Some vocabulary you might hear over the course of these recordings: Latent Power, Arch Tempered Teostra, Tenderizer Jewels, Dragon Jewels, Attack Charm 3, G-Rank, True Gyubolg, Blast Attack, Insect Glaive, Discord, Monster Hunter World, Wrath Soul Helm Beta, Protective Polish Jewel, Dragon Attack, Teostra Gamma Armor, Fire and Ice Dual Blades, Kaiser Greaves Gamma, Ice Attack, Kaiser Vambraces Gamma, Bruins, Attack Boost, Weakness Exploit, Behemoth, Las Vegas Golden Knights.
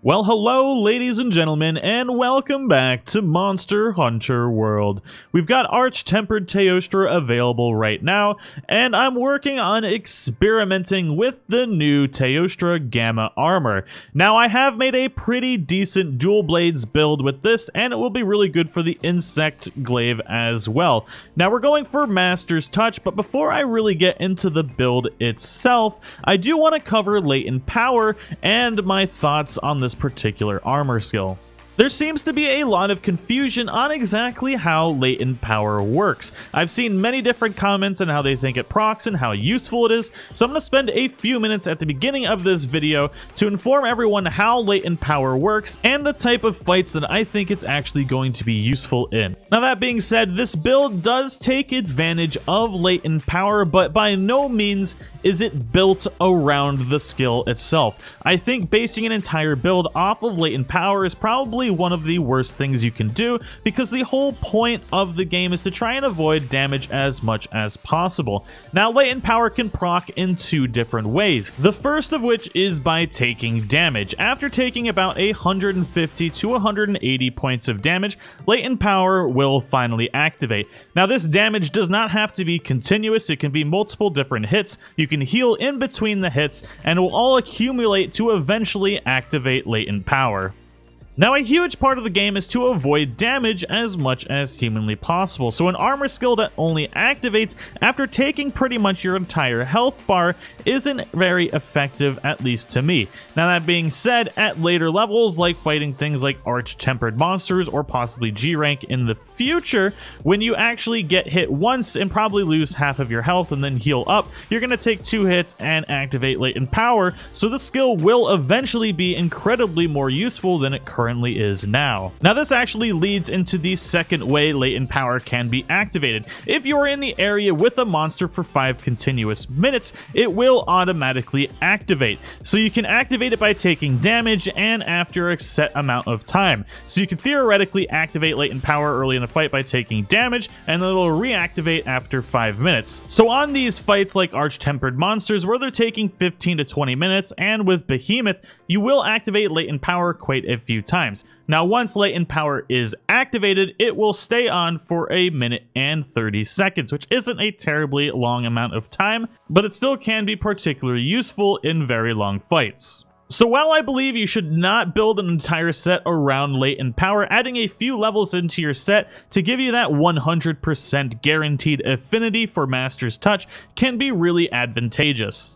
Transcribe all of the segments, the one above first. Well, hello ladies and gentlemen, and welcome back to Monster Hunter World. We've got Arch Tempered Teostra available right now, and I'm working on experimenting with the new Teostra Gamma Armor. Now, I have made a pretty decent dual blades build with this, and it will be really good for the Insect Glaive as well. Now, we're going for Master's Touch, but before I really get into the build itself, I do want to cover Latent Power and my thoughts on this particular armor skill. There seems to be a lot of confusion on exactly how Latent Power works. I've seen many different comments on how they think it procs and how useful it is, so I'm going to spend a few minutes at the beginning of this video to inform everyone how Latent Power works and the type of fights that I think it's actually going to be useful in. Now, that being said, this build does take advantage of Latent Power, but by no means is it built around the skill itself. I think basing an entire build off of Latent Power is probably one of the worst things you can do, because the whole point of the game is to try and avoid damage as much as possible. Now, Latent Power can proc in two different ways, the first of which is by taking damage. After taking about 150 to 180 points of damage, Latent Power will finally activate. Now, this damage does not have to be continuous, it can be multiple different hits. You can heal in between the hits, and it will all accumulate to eventually activate Latent Power. Now, a huge part of the game is to avoid damage as much as humanly possible, so an armor skill that only activates after taking pretty much your entire health bar isn't very effective, at least to me. Now, that being said, at later levels, like fighting things like Arch Tempered monsters or possibly G-Rank in the future, when you actually get hit once and probably lose half of your health and then heal up, you're going to take two hits and activate Latent Power, so the skill will eventually be incredibly more useful than it currently is now. Now, this actually leads into the second way Latent Power can be activated. If you are in the area with a monster for 5 continuous minutes, it will automatically activate. So you can activate it by taking damage and after a set amount of time. So you can theoretically activate Latent Power early in the fight by taking damage, and then it'll reactivate after 5 minutes. So on these fights like Arch Tempered monsters, where they're taking 15 to 20 minutes, and with Behemoth, you will activate Latent Power quite a few times. Now, once Latent Power is activated, it will stay on for a minute and 30 seconds, which isn't a terribly long amount of time, but it still can be particularly useful in very long fights. So while I believe you should not build an entire set around Latent Power, adding a few levels into your set to give you that 100% guaranteed affinity for Master's Touch can be really advantageous.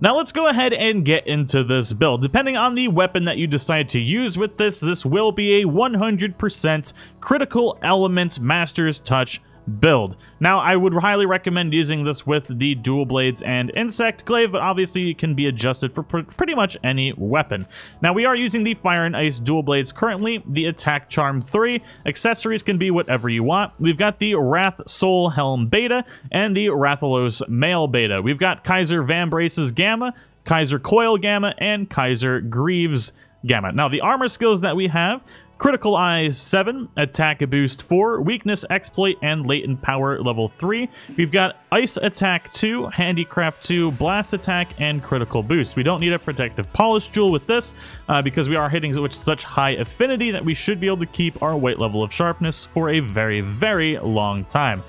Now, let's go ahead and get into this build. Depending on the weapon that you decide to use with this will be a 100% critical elements Master's Touch build. Now, I would highly recommend using this with the dual blades and insect glaive, but obviously it can be adjusted for pretty much any weapon. Now, we are using the Fire and Ice dual blades currently, the Attack Charm 3. Accessories can be whatever you want. We've got the Wrath Soul Helm Beta and the Rathalos Mail Beta. We've got Kaiser Vambraces Gamma, Kaiser Coil Gamma, and Kaiser Greaves Gamma. Now, the armor skills that we have: Critical Eye 7, Attack Boost 4, Weakness Exploit, and Latent Power level 3. We've got Ice Attack 2, Handicraft 2, Blast Attack, and Critical Boost. We don't need a Protective Polish Jewel with this because we are hitting with such high affinity that we should be able to keep our weight level of sharpness for a very, very long time.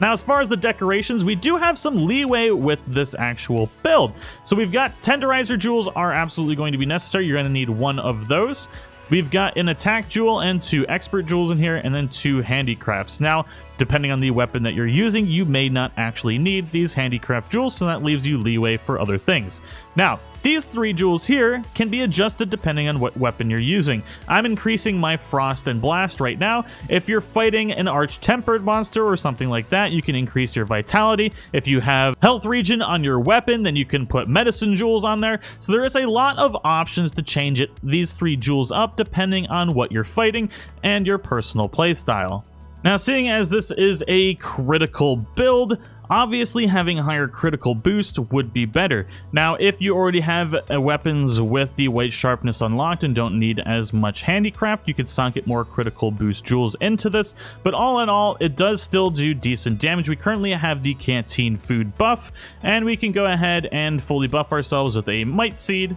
Now, as far as the decorations, we do have some leeway with this actual build. So we've got Tenderizer Jewels are absolutely going to be necessary. You're going to need one of those. We've got an Attack Jewel and 2 Expert Jewels in here, and then 2 Handicrafts. Now, depending on the weapon that you're using, you may not actually need these Handicraft Jewels, so that leaves you leeway for other things. Now, these 3 jewels here can be adjusted depending on what weapon you're using. I'm increasing my Frost and Blast right now. If you're fighting an Arch Tempered monster or something like that, you can increase your Vitality. If you have Health Regen on your weapon, then you can put Medicine Jewels on there. So there is a lot of options to change it, these 3 jewels up, depending on what you're fighting and your personal playstyle. Now, seeing as this is a critical build, obviously having a higher critical boost would be better. Now, if you already have weapons with the weight sharpness unlocked and don't need as much handicraft, you could socket more critical boost jewels into this, but all in all, it does still do decent damage. We currently have the canteen food buff, and we can go ahead and fully buff ourselves with a might seed,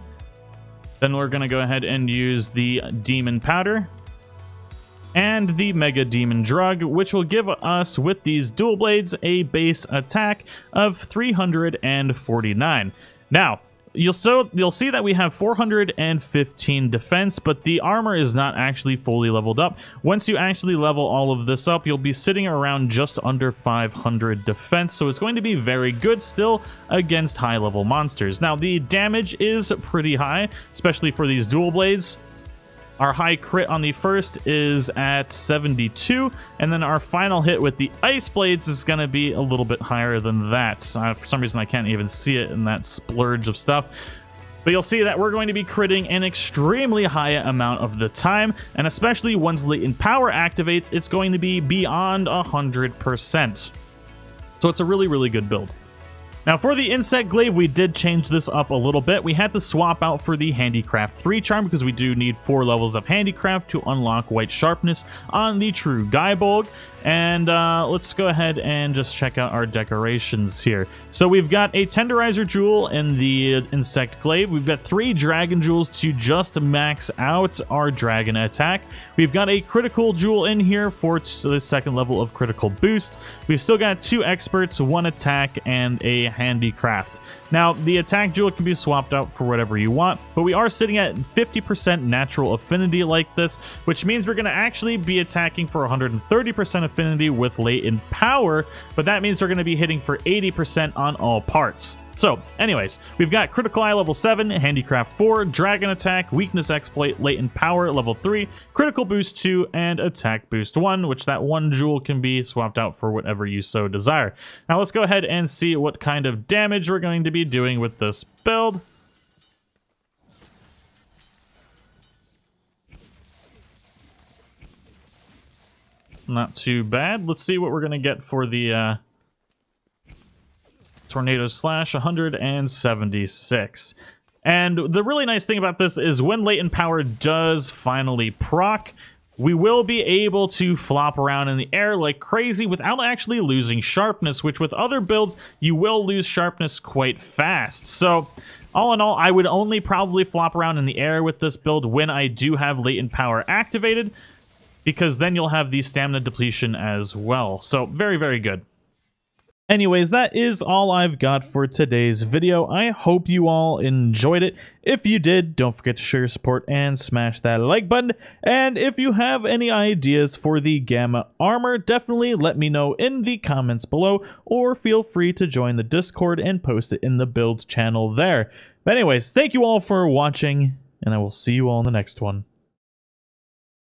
Then we're going to go ahead and use the Demon Powder and the Mega Demon Drug, which will give us, with these Dual Blades, a base attack of 349. Now, you'll see that we have 415 defense, but the armor is not actually fully leveled up. Once you actually level all of this up, you'll be sitting around just under 500 defense, so it's going to be very good still against high level monsters. Now, the damage is pretty high, especially for these dual blades. Our high crit on the first is at 72, and then our final hit with the ice blades is going to be a little bit higher than that. For some reason, I can't even see it in that splurge of stuff. But you'll see that we're going to be critting an extremely high amount of the time, and especially once Latent Power activates, it's going to be beyond 100%. So it's a really, really good build. Now, for the Insect Glaive, we did change this up a little bit. We had to swap out for the Handicraft 3 charm because we do need 4 levels of Handicraft to unlock White Sharpness on the True Gyubolg. And let's go ahead and just check out our decorations here. So we've got a Tenderizer Jewel in the Insect Glaive. We've got 3 Dragon Jewels to just max out our Dragon Attack. We've got a Critical Jewel in here for the second level of Critical Boost. We've still got 2 Experts, 1 Attack, and a Handicraft. Now, the Attack Jewel can be swapped out for whatever you want, but we are sitting at 50% natural affinity like this, which means we're going to actually be attacking for 130% affinity with Latent Power, but that means we're going to be hitting for 80% on all parts. So, anyways, we've got Critical Eye level 7, Handicraft 4, Dragon Attack, Weakness Exploit, Latent Power level 3, Critical Boost 2, and Attack Boost 1, which that 1 jewel can be swapped out for whatever you so desire. Now let's go ahead and see what kind of damage we're going to be doing with this build. Not too bad. Let's see what we're going to get for the Tornado Slash, 176. And the really nice thing about this is when Latent Power does finally proc, we will be able to flop around in the air like crazy without actually losing sharpness, which with other builds, you will lose sharpness quite fast. So all in all, I would only probably flop around in the air with this build when I do have Latent Power activated, because then you'll have the stamina depletion as well. So very, very good. Anyways, that is all I've got for today's video. I hope you all enjoyed it. If you did, don't forget to show your support and smash that like button. And if you have any ideas for the Gamma Armor, definitely let me know in the comments below, or feel free to join the Discord and post it in the build channel there. But anyways, thank you all for watching, and I will see you all in the next one.